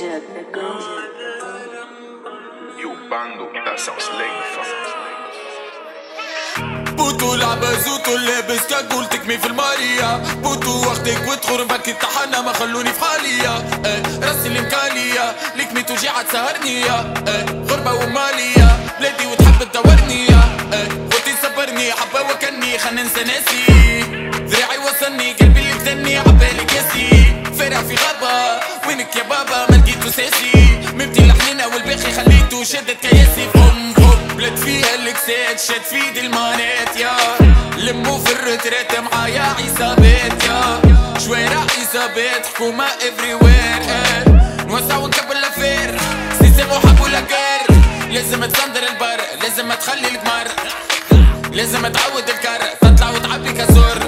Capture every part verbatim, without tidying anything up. Goja, the Goja. You bando, that sounds lame. بوتو لعبة زوتو لابس كاكول تكمي في الماريا. بوتو واخدك وتخور بعد كي طحنا ما خلوني في حاليا. راسي الامكانية لكمي توجيعة تسهرني يا غربة ومالية بلادي وتحب تدورني يا غوتي صبرني حبة وكني خلنا ننسى ناسي ذراعي وصلني قلبي اللي بدني عبالك ياسي فارع في غابة وينك يا بابا ما لقيتو ساسي مبتي لحنينة والباقي خليتو شدت كياسي بوم بوم بلاد فيها الكسات شد في ايدي المانات يا لمو في الرترات معايا عصابات يا شوارع عصابات حكومة افري وير نوسع ونكبر لافير سيسام وحب ولا كار لازم تصندر البر لازم تخلي القمر لازم تعود الكر تطلع وتعبي كسر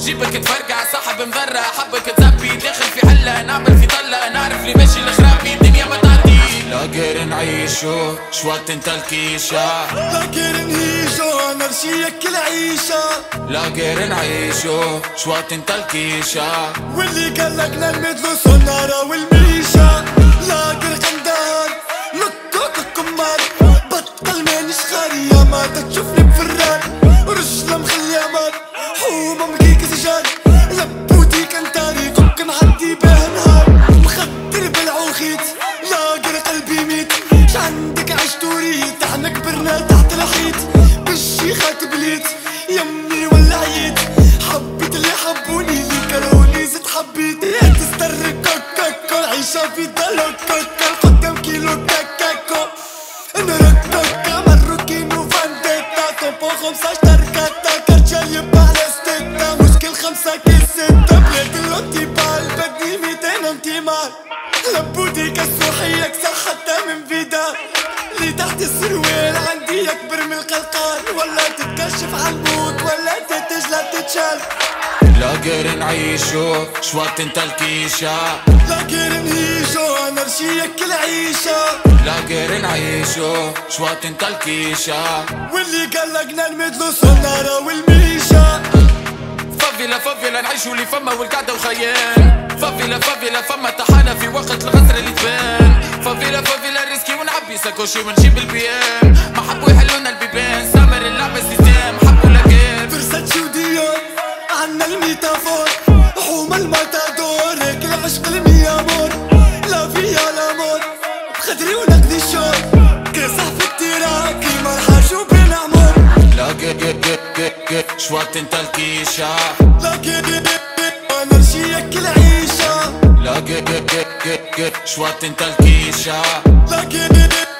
جيبك تفرقع صاحب مضرة حبك تزبي داخل في حلة نعمل في طلة نعرف لي ماشي الخرابي الدنيا ما تعدي لا غير نعيشو شوات انت الكيشة لا غير نعيشو نرشي ياك العيشة لا غير نعيشو شوات انت الكيشة واللي قالك نمت له صنارة والميشة لا غير قندار نطوط القمار بطل مانيش غارية ما تشوفني بفران رجلة مخيمة حومة مكيك سجان لبوتي كان تاريخ ممكن نعدي بها نهار مخدر بالعوخيت لاقر قلبي ميت شعندك عشت وريت احنا كبرنا تحت الحيط بالشيخات بليت يمي ولا عييت حبيت اللي حبوني اللي كرهوني زدت حبيت تستر كوكاكو العيشة في دلوكو قدام كيلو كاكاكو انا ركاكا مروكي نوفانديتا توبو خمسة شتركاتا كرجال يبقى خمسة كيسة بلاد الانتبال بدي ميتين انتمال لبودي كالسوحيك حتى من فيدا اللي تحت السروال عندي يكبر من القلقان ولا تتكشف عالموت ولا تتج لا تتشال لا غير نعيشو شوات انت الكيشة لا غير نعيشو نرشيك العيشة لا غير نعيشو شوات انت الكيشة واللي قلقنا نمدلو صنارة والميشة فافيلا فافيلا نعيشو لي فما والقعدة وخيال فافيلا فافيلا فما تحانا في وقت الغسرة اللي تبان فافيلا فافيلا ريسكي ونعبي ساكوشي ونجيب البيان ما حبوا يحلونا البيبان سامر اللعبة سيتام حبوا لاكان فرساتشي وديون عنا الميتافور حومة الماتادور هيك العشق الميامور لا فيا الامور بخدري ونقدي الشور كاسح في التيران كيما الحاج وبين عمر لا شوات انت الكيشة لا نرشيك العيشة لا شوات انت الكيشة لا